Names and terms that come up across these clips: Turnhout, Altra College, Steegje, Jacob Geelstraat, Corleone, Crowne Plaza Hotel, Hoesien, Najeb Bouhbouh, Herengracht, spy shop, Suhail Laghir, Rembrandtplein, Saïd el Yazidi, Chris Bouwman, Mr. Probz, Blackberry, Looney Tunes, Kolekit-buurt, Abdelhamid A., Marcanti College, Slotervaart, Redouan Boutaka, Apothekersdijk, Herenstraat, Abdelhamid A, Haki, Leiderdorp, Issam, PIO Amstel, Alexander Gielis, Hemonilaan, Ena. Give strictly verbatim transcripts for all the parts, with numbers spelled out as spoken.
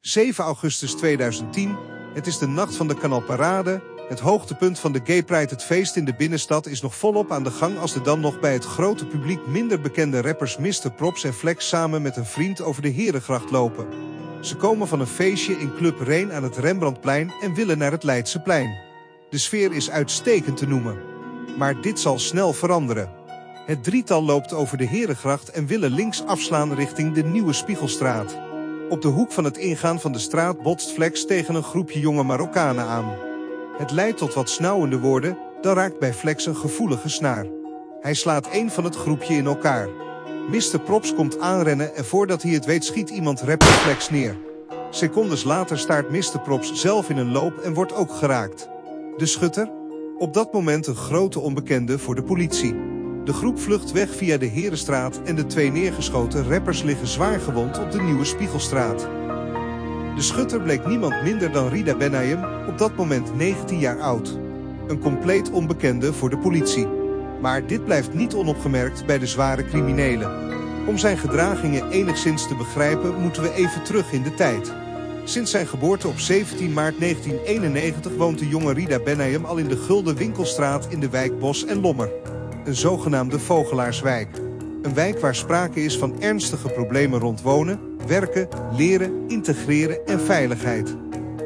zeven augustus tweeduizend tien, het is de nacht van de Kanaalparade. Het hoogtepunt van de Gay Pride, het feest in de binnenstad, is nog volop aan de gang als de dan nog bij het grote publiek minder bekende rappers mister Probz en Flex samen met een vriend over de Herengracht lopen. Ze komen van een feestje in Club Reen aan het Rembrandtplein en willen naar het Leidseplein. De sfeer is uitstekend te noemen. Maar dit zal snel veranderen. Het drietal loopt over de Herengracht en willen links afslaan richting de Nieuwe Spiegelstraat. Op de hoek van het ingaan van de straat botst Flex tegen een groepje jonge Marokkanen aan. Het leidt tot wat snauwende woorden, dan raakt bij Flex een gevoelige snaar. Hij slaat een van het groepje in elkaar. mister Probz komt aanrennen en voordat hij het weet schiet iemand rapper Flex neer. Secondes later staart mister Probz zelf in een loop en wordt ook geraakt. De schutter? Op dat moment een grote onbekende voor de politie. De groep vlucht weg via de Herenstraat en de twee neergeschoten rappers liggen zwaargewond op de Nieuwe Spiegelstraat. De schutter bleek niemand minder dan Rida Bennajem, op dat moment negentien jaar oud. Een compleet onbekende voor de politie. Maar dit blijft niet onopgemerkt bij de zware criminelen. Om zijn gedragingen enigszins te begrijpen moeten we even terug in de tijd. Sinds zijn geboorte op zeventien maart negentien eenennegentig woont de jonge Rida Bennajem al in de Gulden Winkelstraat in de wijk Bos en Lommer. Een zogenaamde Vogelaarswijk. Een wijk waar sprake is van ernstige problemen rond wonen, werken, leren, integreren en veiligheid.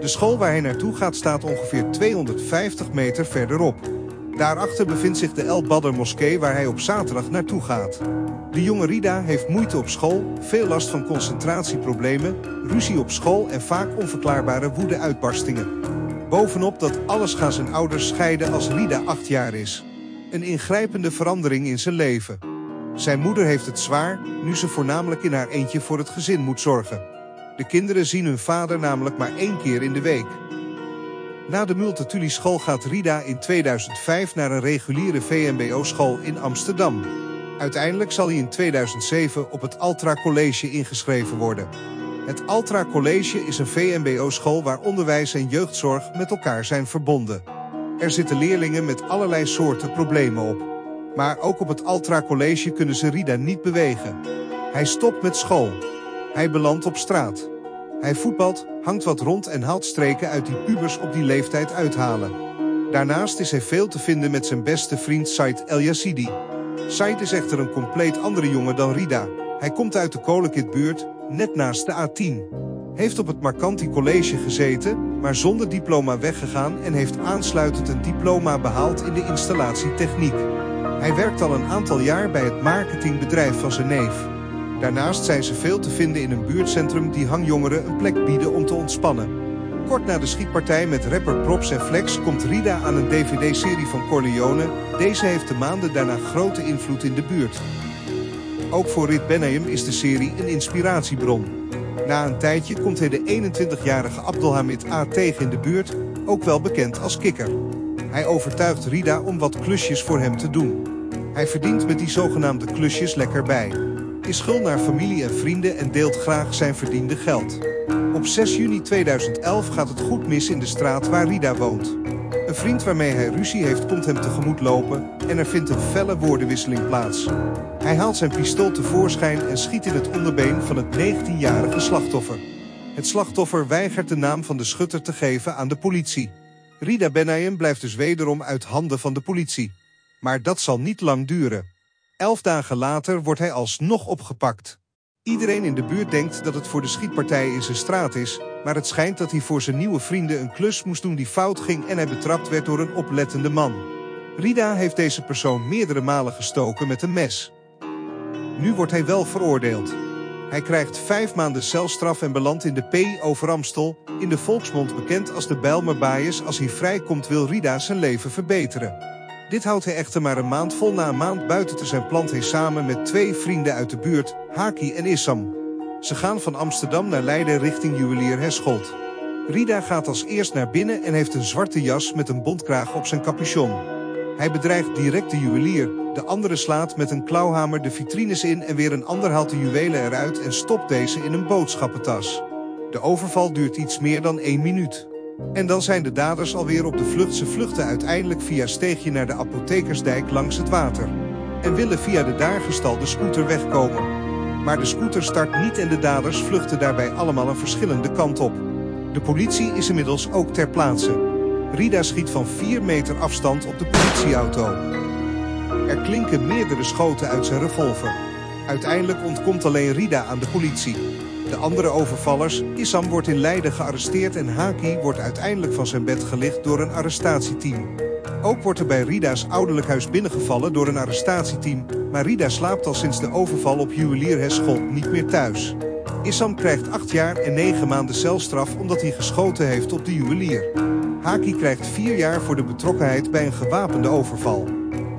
De school waar hij naartoe gaat staat ongeveer tweehonderdvijftig meter verderop. Daarachter bevindt zich de El Badr Moskee waar hij op zaterdag naartoe gaat. De jonge Rida heeft moeite op school, veel last van concentratieproblemen, ruzie op school en vaak onverklaarbare woede-uitbarstingen. Bovenop dat alles gaan zijn ouders scheiden als Rida acht jaar is. Een ingrijpende verandering in zijn leven. Zijn moeder heeft het zwaar, nu ze voornamelijk in haar eentje voor het gezin moet zorgen. De kinderen zien hun vader namelijk maar één keer in de week. Na de Multatuli-school gaat Rida in tweeduizend vijf naar een reguliere V M B O-school in Amsterdam. Uiteindelijk zal hij in tweeduizend zeven op het Altra College ingeschreven worden. Het Altra College is een V M B O-school waar onderwijs en jeugdzorg met elkaar zijn verbonden. Er zitten leerlingen met allerlei soorten problemen op. Maar ook op het Altra College kunnen ze Rida niet bewegen. Hij stopt met school. Hij belandt op straat. Hij voetbalt, hangt wat rond en haalt streken uit die pubers op die leeftijd uithalen. Daarnaast is hij veel te vinden met zijn beste vriend Saïd el Yazidi. Saïd is echter een compleet andere jongen dan Rida. Hij komt uit de Kolekit-buurt, net naast de A tien. Heeft op het Marcanti College gezeten, maar zonder diploma weggegaan en heeft aansluitend een diploma behaald in de installatietechniek. Hij werkt al een aantal jaar bij het marketingbedrijf van zijn neef. Daarnaast zijn ze veel te vinden in een buurtcentrum die hangjongeren een plek bieden om te ontspannen. Kort na de schietpartij met rapper Probz en Flex komt Rida aan een D V D-serie van Corleone. Deze heeft de maanden daarna grote invloed in de buurt. Ook voor Rida Bennajem is de serie een inspiratiebron. Na een tijdje komt hij de eenentwintigjarige Abdelhamid A tegen in de buurt, ook wel bekend als Kikker. Hij overtuigt Rida om wat klusjes voor hem te doen. Hij verdient met die zogenaamde klusjes lekker bij. Is gul naar familie en vrienden en deelt graag zijn verdiende geld. Op zes juni tweeduizend elf gaat het goed mis in de straat waar Rida woont. Een vriend waarmee hij ruzie heeft komt hem tegemoet lopen en er vindt een felle woordenwisseling plaats. Hij haalt zijn pistool tevoorschijn en schiet in het onderbeen van het negentienjarige slachtoffer. Het slachtoffer weigert de naam van de schutter te geven aan de politie. Rida Bennajem blijft dus wederom uit handen van de politie. Maar dat zal niet lang duren. Elf dagen later wordt hij alsnog opgepakt. Iedereen in de buurt denkt dat het voor de schietpartij in zijn straat is, maar het schijnt dat hij voor zijn nieuwe vrienden een klus moest doen die fout ging en hij betrapt werd door een oplettende man. Rida heeft deze persoon meerdere malen gestoken met een mes. Nu wordt hij wel veroordeeld. Hij krijgt vijf maanden celstraf en belandt in de P I O Amstel, in de volksmond bekend als de Bijlmerbaaiers. Als hij vrijkomt wil Rida zijn leven verbeteren. Dit houdt hij echter maar een maand vol. Na een maand buiten te zijn plant hij samen met twee vrienden uit de buurt, Haki en Issam. Ze gaan van Amsterdam naar Leiden richting juwelier Herscholt. Rida gaat als eerst naar binnen en heeft een zwarte jas met een bontkraag op zijn capuchon. Hij bedreigt direct de juwelier, de andere slaat met een klauwhamer de vitrines in en weer een ander haalt de juwelen eruit en stopt deze in een boodschappentas. De overval duurt iets meer dan één minuut. En dan zijn de daders alweer op de vlucht. Ze vluchten uiteindelijk via steegje naar de Apothekersdijk langs het water. En willen via de daar gestalde scooter wegkomen. Maar de scooter start niet en de daders vluchten daarbij allemaal een verschillende kant op. De politie is inmiddels ook ter plaatse. Rida schiet van vier meter afstand op de politieauto. Er klinken meerdere schoten uit zijn revolver. Uiteindelijk ontkomt alleen Rida aan de politie. De andere overvallers, Issam wordt in Leiden gearresteerd en Haki wordt uiteindelijk van zijn bed gelicht door een arrestatieteam. Ook wordt er bij Rida's ouderlijk huis binnengevallen door een arrestatieteam, maar Rida slaapt al sinds de overval op juwelier Hesschol niet meer thuis. Issam krijgt acht jaar en negen maanden celstraf omdat hij geschoten heeft op de juwelier. Haki krijgt vier jaar voor de betrokkenheid bij een gewapende overval.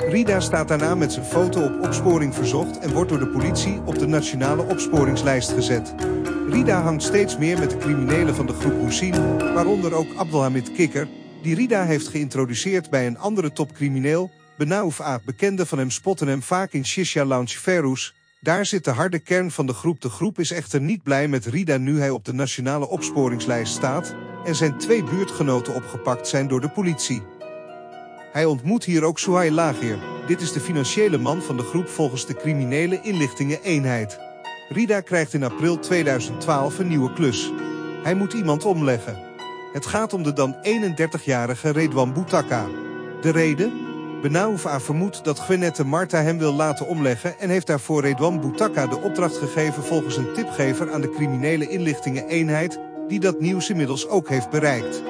Rida staat daarna met zijn foto op opsporing verzocht en wordt door de politie op de nationale opsporingslijst gezet. Rida hangt steeds meer met de criminelen van de groep Hoesien, waaronder ook Abdelhamid Kikker, die Rida heeft geïntroduceerd bij een andere topcrimineel, Benaouf A. Bekenden van hem spotten hem vaak in Shisha Lounge Ferroes. Daar zit de harde kern van de groep. De groep is echter niet blij met Rida nu hij op de nationale opsporingslijst staat en zijn twee buurtgenoten opgepakt zijn door de politie. Hij ontmoet hier ook Suhail Laghir. Dit is de financiële man van de groep volgens de criminele inlichtingen-eenheid. Rida krijgt in april tweeduizend twaalf een nieuwe klus. Hij moet iemand omleggen. Het gaat om de dan eenendertigjarige Redouan Boutaka. De reden? Benaouf A vermoedt dat Gwennette Marta hem wil laten omleggen en heeft daarvoor Redouan Boutaka de opdracht gegeven volgens een tipgever aan de criminele inlichtingen-eenheid, die dat nieuws inmiddels ook heeft bereikt.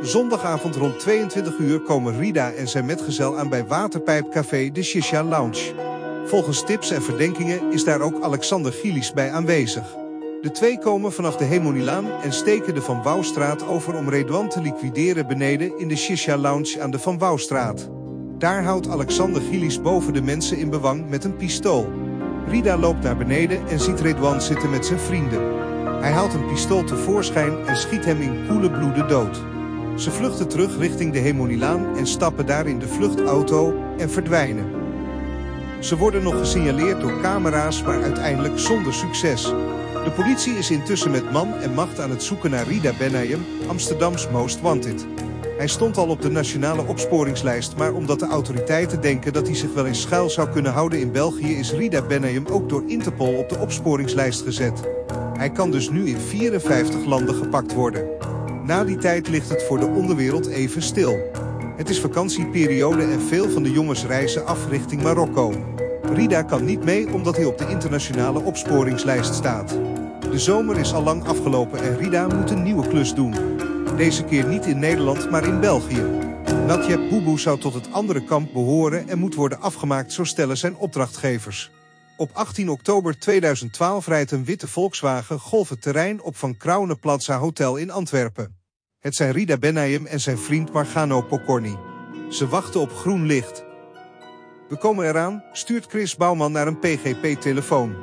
Zondagavond rond tweeëntwintig uur komen Rida en zijn metgezel aan bij Waterpijpcafé de Shisha Lounge. Volgens tips en verdenkingen is daar ook Alexander Gielis bij aanwezig. De twee komen vanaf de Hemonilaan en steken de Van Wouwstraat over om Redouan te liquideren beneden in de Shisha Lounge aan de Van Wouwstraat. Daar houdt Alexander Gielis boven de mensen in bewang met een pistool. Rida loopt naar beneden en ziet Redouan zitten met zijn vrienden. Hij haalt een pistool tevoorschijn en schiet hem in koele bloede dood. Ze vluchten terug richting de Hemonilaan en stappen daar in de vluchtauto en verdwijnen. Ze worden nog gesignaleerd door camera's, maar uiteindelijk zonder succes. De politie is intussen met man en macht aan het zoeken naar Rida Bennajem, Amsterdams Most Wanted. Hij stond al op de nationale opsporingslijst, maar omdat de autoriteiten denken dat hij zich wel eens schuil zou kunnen houden in België, is Rida Bennajem ook door Interpol op de opsporingslijst gezet. Hij kan dus nu in vierenvijftig landen gepakt worden. Na die tijd ligt het voor de onderwereld even stil. Het is vakantieperiode en veel van de jongens reizen af richting Marokko. Rida kan niet mee omdat hij op de internationale opsporingslijst staat. De zomer is al lang afgelopen en Rida moet een nieuwe klus doen. Deze keer niet in Nederland, maar in België. Najeb Bouhbouh zou tot het andere kamp behoren en moet worden afgemaakt, zo stellen zijn opdrachtgevers. Op achttien oktober tweeduizend twaalf rijdt een witte Volkswagen Golf het terrein op van Crowne Plaza Hotel in Antwerpen. Het zijn Rida Bennajem en zijn vriend Margano Pokorny. Ze wachten op groen licht. We komen eraan, stuurt Chris Bouwman naar een P G P-telefoon.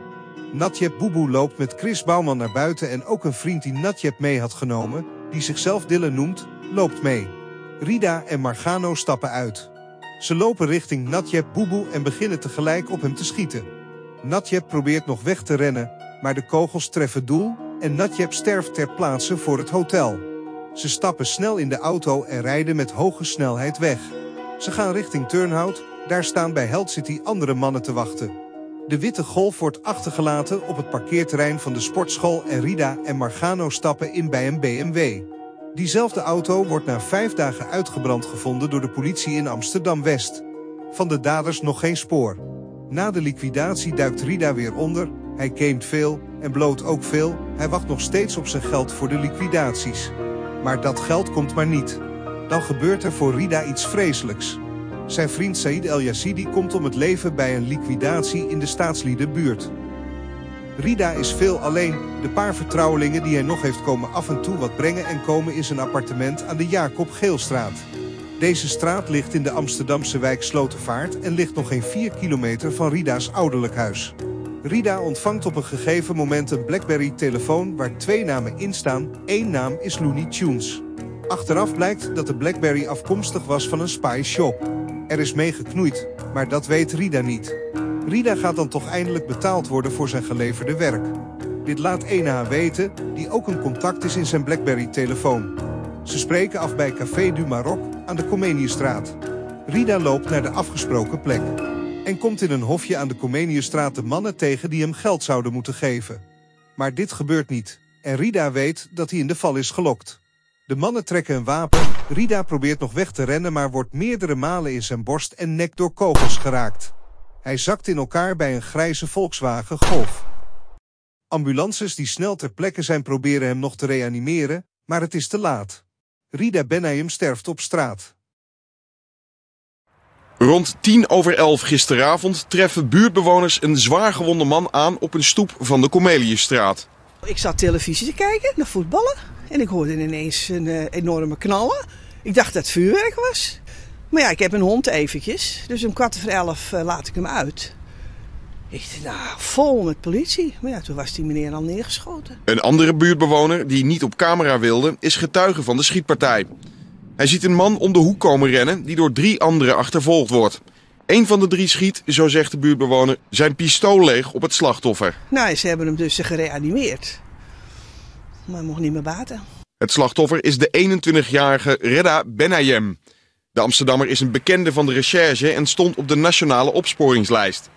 Najeb Bouhbouh loopt met Chris Bouwman naar buiten en ook een vriend die Najeb mee had genomen, die zichzelf Dylan noemt, loopt mee. Rida en Margano stappen uit. Ze lopen richting Najeb Bouhbouh en beginnen tegelijk op hem te schieten. Najeb probeert nog weg te rennen, maar de kogels treffen doel en Najeb sterft ter plaatse voor het hotel. Ze stappen snel in de auto en rijden met hoge snelheid weg. Ze gaan richting Turnhout, daar staan bij Held City andere mannen te wachten. De witte Golf wordt achtergelaten op het parkeerterrein van de sportschool en Rida en Margano stappen in bij een B M W. Diezelfde auto wordt na vijf dagen uitgebrand gevonden door de politie in Amsterdam-West. Van de daders nog geen spoor. Na de liquidatie duikt Rida weer onder, hij gamet veel en bloot ook veel, hij wacht nog steeds op zijn geld voor de liquidaties. Maar dat geld komt maar niet. Dan gebeurt er voor Rida iets vreselijks. Zijn vriend Saïd el Yazidi komt om het leven bij een liquidatie in de staatsliedenbuurt. Rida is veel alleen, de paar vertrouwelingen die hij nog heeft komen af en toe wat brengen en komen in zijn appartement aan de Jacob Geelstraat. Deze straat ligt in de Amsterdamse wijk Slotervaart en ligt nog geen vier kilometer van Rida's ouderlijk huis. Rida ontvangt op een gegeven moment een Blackberry-telefoon waar twee namen in staan. Eén naam is Looney Tunes. Achteraf blijkt dat de Blackberry afkomstig was van een spy shop. Er is mee geknoeid, maar dat weet Rida niet. Rida gaat dan toch eindelijk betaald worden voor zijn geleverde werk. Dit laat Ena weten, die ook een contact is in zijn Blackberry-telefoon. Ze spreken af bij Café du Maroc aan de Comeniusstraat. Rida loopt naar de afgesproken plek. en komt in een hofje aan de Comeniusstraat de mannen tegen die hem geld zouden moeten geven. Maar dit gebeurt niet en Rida weet dat hij in de val is gelokt. De mannen trekken een wapen, Rida probeert nog weg te rennen maar wordt meerdere malen in zijn borst en nek door kogels geraakt. Hij zakt in elkaar bij een grijze Volkswagen Golf. Ambulances die snel ter plekke zijn proberen hem nog te reanimeren, maar het is te laat. Rida Bennajem sterft op straat. Rond tien over elf gisteravond treffen buurtbewoners een zwaargewonde man aan op een stoep van de Comeniusstraat. Ik zat televisie te kijken naar voetballen en ik hoorde ineens een uh, enorme knallen. Ik dacht dat het vuurwerk was. Maar ja, ik heb een hond eventjes, dus om kwart voor elf uh, laat ik hem uit. Ik dacht, nou, vol met politie. Maar ja, toen was die meneer al neergeschoten. Een andere buurtbewoner, die niet op camera wilde, is getuige van de schietpartij. Hij ziet een man om de hoek komen rennen die door drie anderen achtervolgd wordt. Eén van de drie schiet, zo zegt de buurtbewoner, zijn pistool leeg op het slachtoffer. Nou, ze hebben hem dus gereanimeerd. Maar hij mocht niet meer baten. Het slachtoffer is de eenentwintigjarige Rida Bennajem. De Amsterdammer is een bekende van de recherche en stond op de nationale opsporingslijst.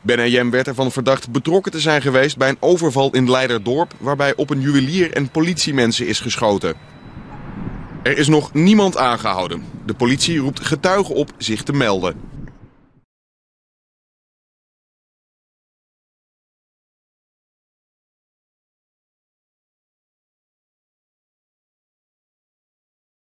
Bennajem werd ervan verdacht betrokken te zijn geweest bij een overval in Leiderdorp, waarbij op een juwelier en politiemensen is geschoten. Er is nog niemand aangehouden. De politie roept getuigen op zich te melden.